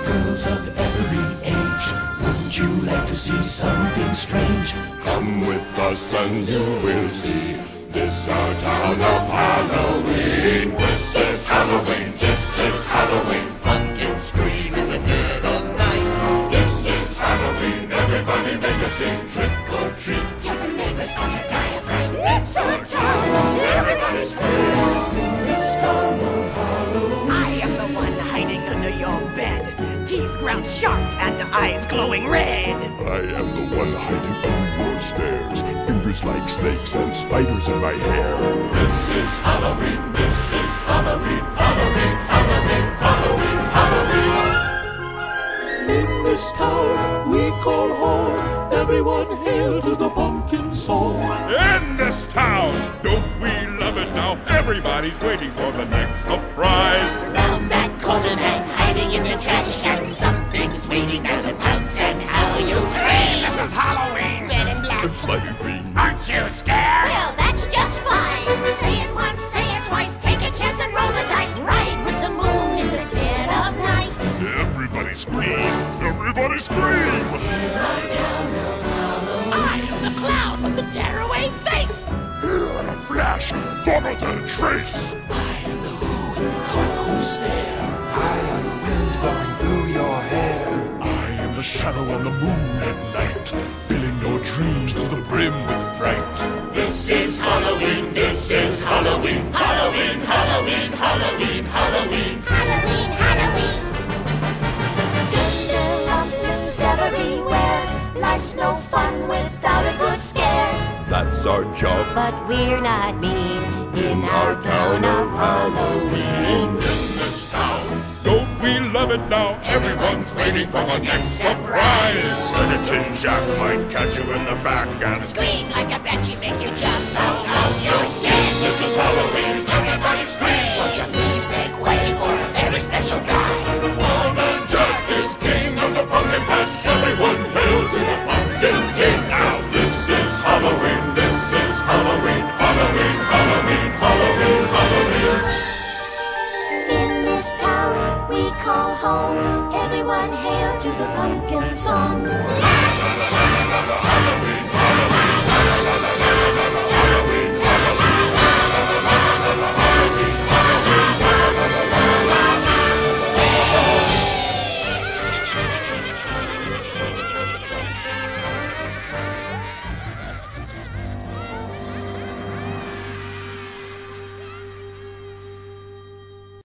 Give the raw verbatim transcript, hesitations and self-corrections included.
girls of every age, wouldn't you like to see something strange? Come with us and you will see, this our town of Halloween. This is Halloween, this is Halloween, pumpkins scream in the dead of night. This is Halloween, everybody make a sing, trick or treat, tell the neighbors on your diaphragm. It's our town, everybody scream. It's town of Halloween. I am the one hiding under your bed, teeth ground sharp and eyes glowing red. I am the one hiding under your stairs, fingers like snakes and spiders in my hair. This is Halloween, this is Halloween, Halloween, Halloween, Halloween, Halloween. In this town we call home, everyone hail to the pumpkin song. In this town, don't we love it now? Everybody's waiting for the next surprise. Round that corner now, hiding in the trash can, something's waiting now to pounce, and how you'll scream. This is Halloween. Red and black. It's light and green. Aren't you scared? Well, that's just fine. Say it once, say it twice, take a chance and roll the dice. Ride with the moon in the dead of night. Everybody scream, everybody scream. Here I down of Halloween. I am the clown with the tearaway face. Here in a flash, follow the trace. I am the who and the call who's there. I am the wind blowing through your hair. I am the shadow on the moon at night, filling your dreams to the brim with fright. This is Halloween, this is Halloween, Halloween, Halloween, Halloween, Halloween, Halloween, Halloween. Jingle rumblings everywhere, life's no fun without a good scare. That's our job, but we're not mean in our town of Halloween. In this town, don't we love it now? Everyone's waiting for the next surprise. Skeleton Jack might catch you in the back and scream like a banshee, make you jump out of your skin. This is Halloween, everybody scream. Won't you please make way for a very special guy? The One-Man Jack is king of the pumpkin patch. Everyone hail to the pumpkin king now. This is Halloween, this is Halloween, Halloween, Halloween, Halloween, Halloween. In this town we call home, everyone hail to the pumpkin song.